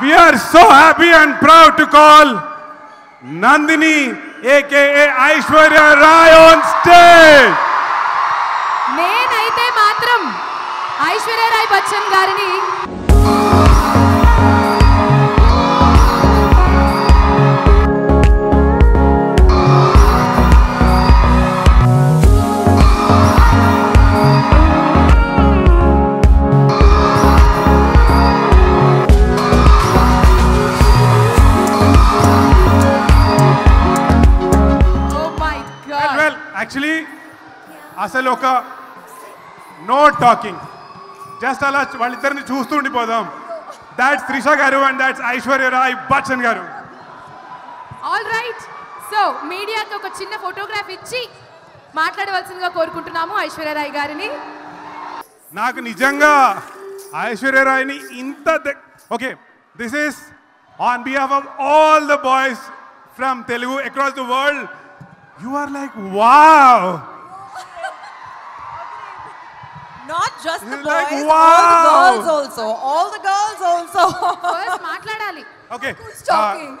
We are so happy and proud to call Nandini, aka Aishwarya Rai, on stage. Nenaithe matram Aishwarya Rai Bachchan garini. Actually, Asaloka, no talking. Just ala vallitarni chustundi podam. That's Trisha garu and that's Aishwarya Rai Bachchan garu. All right. So, media tho oka chinna photograph ichi maatladavalusinga korukuntunnamu Aishwarya Rai garini. Naaku nijanga Aishwarya Rai ni inta okay, this is on behalf of all the boys from Telugu across the world. You are like, wow! Not just the boys, like, wow. All the girls also. All the girls also. First, matladali. Okay. Who's talking?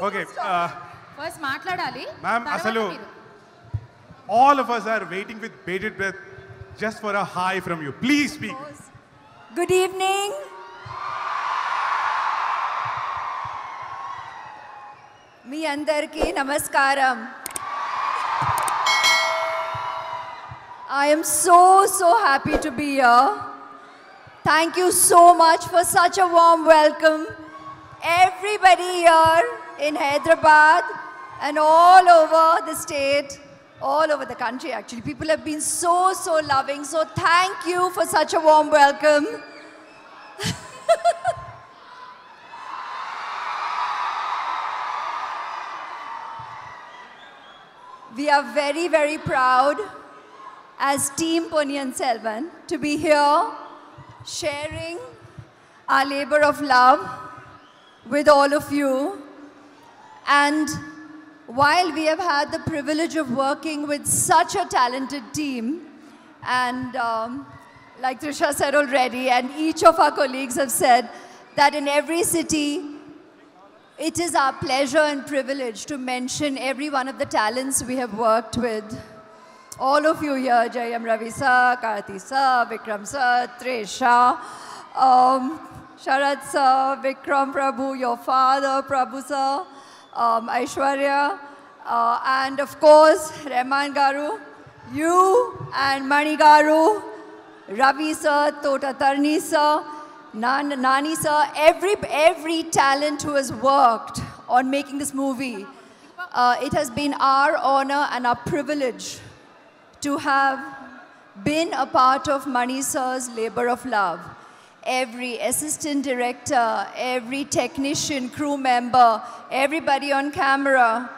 Okay. First, matladali. Ma'am, asalu, all of us are waiting with bated breath just for a hi from you. Please speak. Good evening. Mi andarki namaskaram. I am so happy to be here. Thank you so much for such a warm welcome. Everybody here in Hyderabad and all over the state, all over the country actually. People have been so loving. So thank you for such a warm welcome. We are very proud as Team Ponniyin Selvan to be here sharing our labor of love with all of you. And while we have had the privilege of working with such a talented team, and like Trisha said already, and each of our colleagues have said that in every city, it is our pleasure and privilege to mention every one of the talents we have worked with. All of you here, Jayam Ravi sir, Karthi sir, Vikram sir, Trisha, Sharad sir, Vikram Prabhu, your father, Prabhu sir, Aishwarya, and of course, Rahman garu, you and Mani garu, Ravi sir, Tota Tarni sir, Nani sir, every talent who has worked on making this movie. It has been our honor and our privilege to have been a part of Mani sir's labor of love. Every assistant director, every technician, crew member, everybody on camera,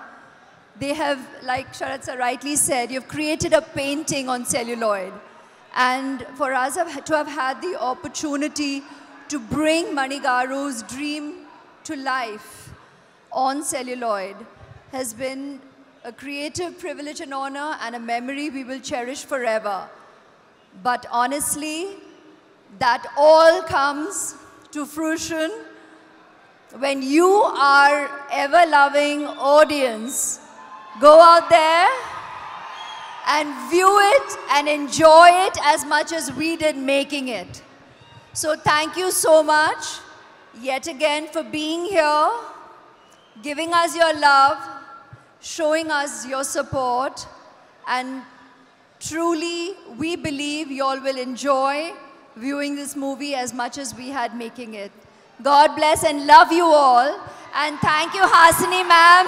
they have, like Sharad sir rightly said, you've created a painting on celluloid. And for us to have had the opportunity to bring Mani garu's dream to life on celluloid has been a creative privilege and honor, and a memory we will cherish forever. But honestly, that all comes to fruition when you, our ever-loving audience, go out there and view it and enjoy it as much as we did making it. So thank you so much, yet again, for being here, giving us your love, showing us your support, and truly we believe you all will enjoy viewing this movie as much as we had making it. God bless and love you all, and thank you Hasini ma'am.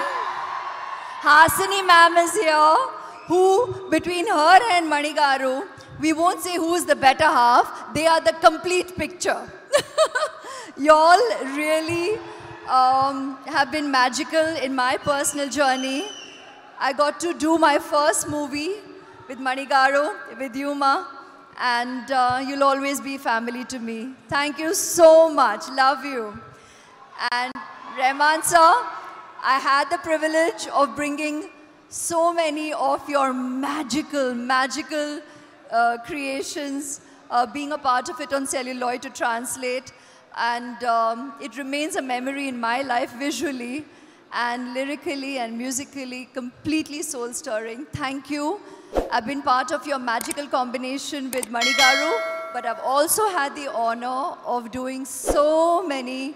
Hasini ma'am is here, who between her and Mani garu, we won't say who is the better half, they are the complete picture. You all really have been magical in my personal journey. I got to do my first movie with Mani garu, with you ma, and you'll always be family to me. Thank you so much, love you. And Rahman sir, I had the privilege of bringing so many of your magical creations, being a part of it on celluloid to translate. And it remains a memory in my life visually and lyrically and musically, completely soul-stirring. Thank you. I've been part of your magical combination with Mani Garu, but I've also had the honor of doing so many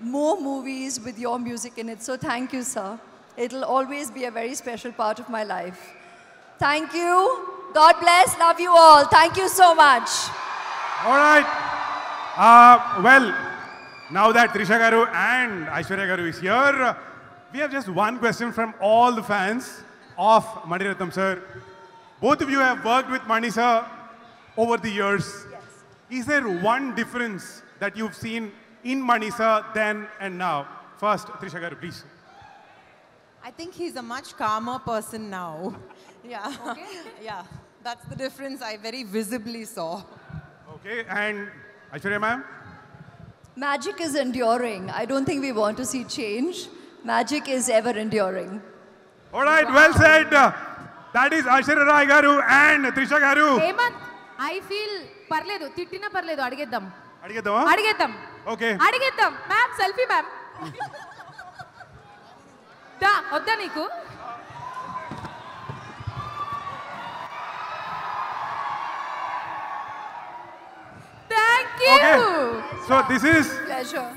more movies with your music in it. So thank you, sir. It'll always be a very special part of my life. Thank you. God bless. Love you all. Thank you so much. All right. Well, now that Trisha Garu and Aishwarya Garu is here, we have just one question from all the fans of Mani Ratnam sir. Both of you have worked with Mani sir over the years. Yes. Is there one difference that you've seen in Mani sir then and now? First, Trisha Garu, please. I think he's a much calmer person now. Yeah. Okay. Yeah. That's the difference I very visibly saw. Okay. And Aishwarya ma'am? Magic is enduring. I don't think we want to see change. Magic is ever enduring. All right, wow. Well said. That is Aishwarya Rai Garu and Trisha Garu. Hemant, I feel parledu, tittina parledu, adigeddam. Adigeddam? Adigeddam. Okay. Adigeddam. Ma'am, selfie ma'am. Da, odda niku. Thank you. Okay. So this is pleasure.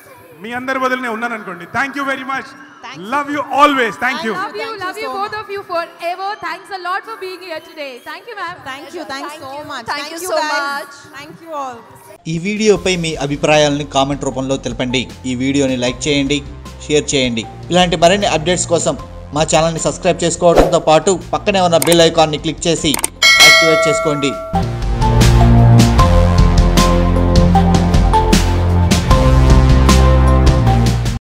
Thank you very much. Thanks. Love you always. Thank you. Love you both of you forever. Thanks a lot for being here today. Thank you, ma'am. Thank you so much. Thank you so much. Thank you all. This video पै मी अभिप्रायालनु comment रूपंलो तेलपंडी. This video ने like చేయండి, share చేయండి. ఇలాంటి మరిన్ని updates కోసం మా channel ని subscribe చేసుకోవడంతో పాటు పక్కనే ఉన్న bell icon ని click చేసి activate చేసుకోండి.